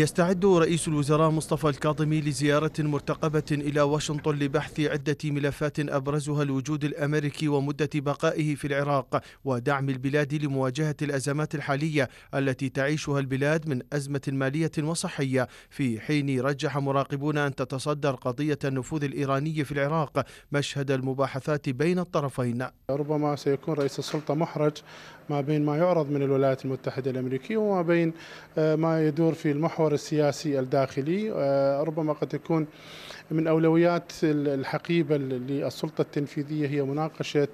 يستعد رئيس الوزراء مصطفى الكاظمي لزيارة مرتقبة إلى واشنطن لبحث عدة ملفات أبرزها الوجود الأمريكي ومدة بقائه في العراق ودعم البلاد لمواجهة الأزمات الحالية التي تعيشها البلاد من أزمة مالية وصحية، في حين رجح مراقبون أن تتصدر قضية النفوذ الإيراني في العراق مشهد المباحثات بين الطرفين. ربما سيكون رئيس السلطة محرج ما بين ما يعرض من الولايات المتحدة الأمريكية وما بين ما يدور في المحور السياسي الداخلي، ربما قد تكون من أولويات الحقيبة للسلطة التنفيذية هي مناقشة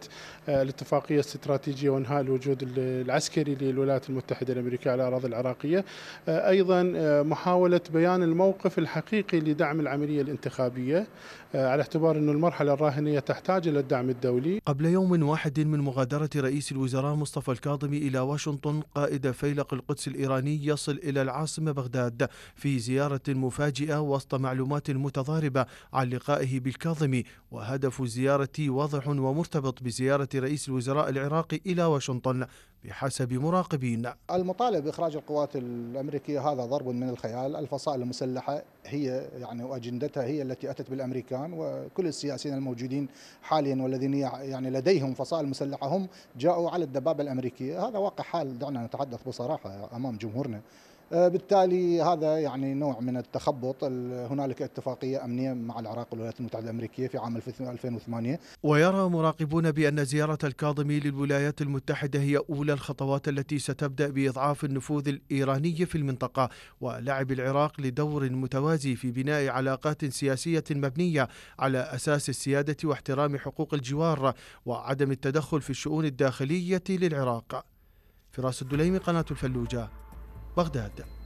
الاتفاقية الاستراتيجية وانهاء الوجود العسكري للولايات المتحدة الأمريكية على الأراضي العراقية، أيضا محاولة بيان الموقف الحقيقي لدعم العملية الانتخابية على اعتبار أن المرحلة الراهنة تحتاج إلى الدعم الدولي. قبل يوم واحد من مغادرة رئيس الوزراء مصطفى الكاظمي إلى واشنطن، قائد فيلق القدس الإيراني يصل إلى العاصمة بغداد في زيارة مفاجئة وسط معلومات متضاربة عن لقائه بالكاظمي، وهدف الزيارة واضح ومرتبط بزيارة رئيس الوزراء العراقي إلى واشنطن بحسب مراقبين. المطالب بإخراج القوات الأمريكية هذا ضرب من الخيال، الفصائل المسلحة هي يعني وأجندتها هي التي أتت بالأمريكان، وكل السياسيين الموجودين حاليا والذين يعني لديهم فصائل مسلحة هم جاءوا على الدبابة الأمريكية، هذا واقع حال دعنا نتحدث بصراحة أمام جمهورنا. بالتالي هذا يعني نوع من التخبط. هنالك اتفاقية أمنية مع العراق والولايات المتحدة الأمريكية في عام 2008. ويرى مراقبون بأن زيارة الكاظمي للولايات المتحدة هي أولى الخطوات التي ستبدأ بإضعاف النفوذ الإيراني في المنطقة ولعب العراق لدور متوازي في بناء علاقات سياسية مبنية على أساس السيادة واحترام حقوق الجوار وعدم التدخل في الشؤون الداخلية للعراق. فراس الدليمي، قناة الفلوجة، بغداد.